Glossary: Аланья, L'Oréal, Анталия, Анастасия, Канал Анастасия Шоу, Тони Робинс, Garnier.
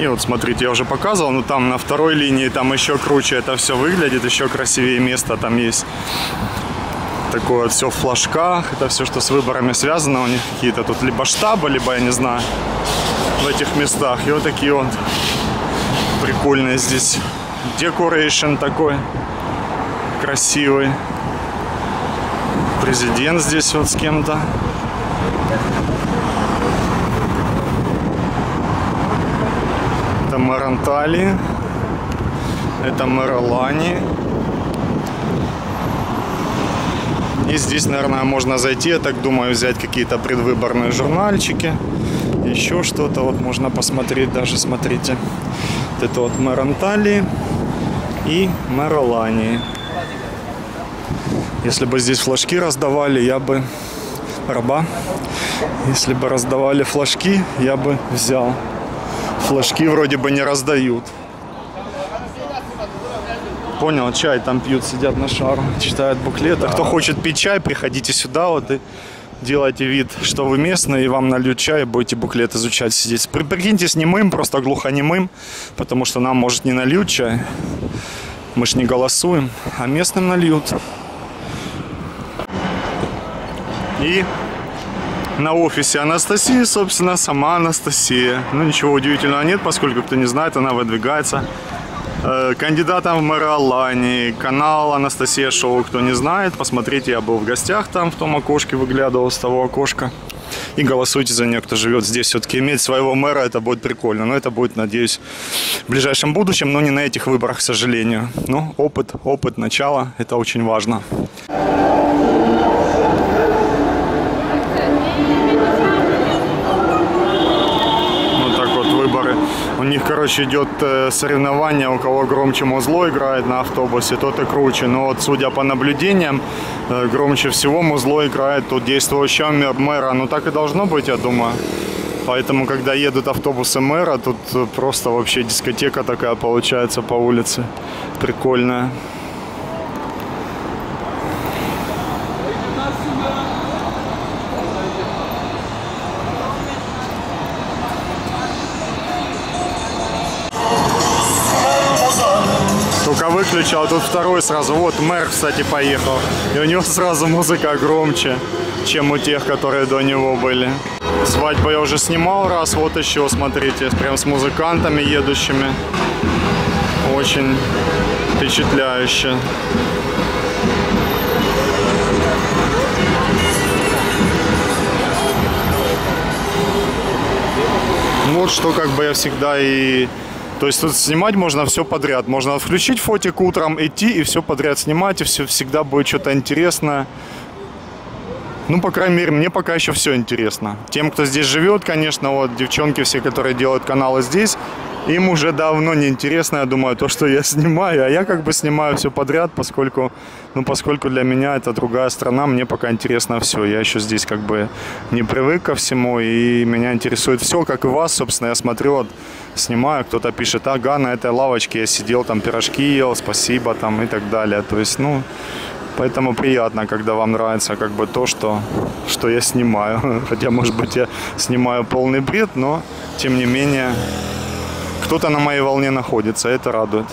И вот смотрите, я уже показывал, но там на второй линии там еще круче это все выглядит, еще красивее место там есть. Такое все в флажках, это все, что с выборами связано, у них какие-то тут либо штабы, либо, я не знаю, в этих местах. И вот такие вот прикольные здесь декорейшн такой красивый. Президент здесь вот с кем-то. Это мэр Анталии, это мэр Лани. И здесь, наверное, можно зайти, я так думаю, взять какие-то предвыборные журнальчики, еще что-то. Вот можно посмотреть даже, смотрите. Вот это вот мэр Анталии и мэр Лани. Если бы здесь флажки раздавали, я бы... Раба. Если бы раздавали флажки, я бы взял. Флажки вроде бы не раздают. Понял, чай там пьют, сидят на шару, читают буклеты. Кто хочет пить чай, приходите сюда, вот и делайте вид, что вы местные, и вам нальют чай, и будете буклет изучать, сидеть. Прикиньте, с немым, просто глухонемым, потому что нам, может, не нальют чай. Мы ж не голосуем, а местным нальют. И на офисе Анастасии, собственно, сама Анастасия. Ну, ничего удивительного нет, поскольку, кто не знает, она выдвигается кандидатом в мэра Лани. Канал Анастасия Шоу, кто не знает, посмотрите, я был в гостях там, в том окошке, выглядывал с того окошка. И голосуйте за нее, кто живет здесь. Все-таки иметь своего мэра, это будет прикольно. Но это будет, надеюсь, в ближайшем будущем, но не на этих выборах, к сожалению. Но опыт, начало, это очень важно. У них, короче, идет соревнование, у кого громче музло играет на автобусе, тот и круче. Но вот, судя по наблюдениям, громче всего музло играет тут действующего мэра. Ну, так и должно быть, я думаю. Поэтому, когда едут автобусы мэра, тут просто вообще дискотека такая получается по улице. Прикольная. Выключал, тут второй сразу, вот мэр, кстати, поехал, и у него сразу музыка громче, чем у тех, которые до него были. Свадьбу я уже снимал раз, вот еще, смотрите, прям с музыкантами едущими, очень впечатляюще. Вот что как бы я всегда и... То есть тут снимать можно все подряд. Можно включить фотик утром, идти и все подряд снимать, и все, всегда будет что-то интересное. Ну, по крайней мере, мне пока еще все интересно. Тем, кто здесь живет, конечно, вот девчонки все, которые делают каналы здесь, им уже давно не интересно, я думаю, то, что я снимаю. А я как бы снимаю все подряд, поскольку, ну, поскольку для меня это другая страна, мне пока интересно все. Я еще здесь как бы не привык ко всему, и меня интересует все, как и вас, собственно. Я смотрю, вот, снимаю, кто-то пишет, ага, на этой лавочке я сидел, там пирожки ел, спасибо, там и так далее. То есть, ну, поэтому приятно, когда вам нравится как бы то, что я снимаю. Хотя, может быть, я снимаю полный бред, но, тем не менее, кто-то на моей волне находится, это радует.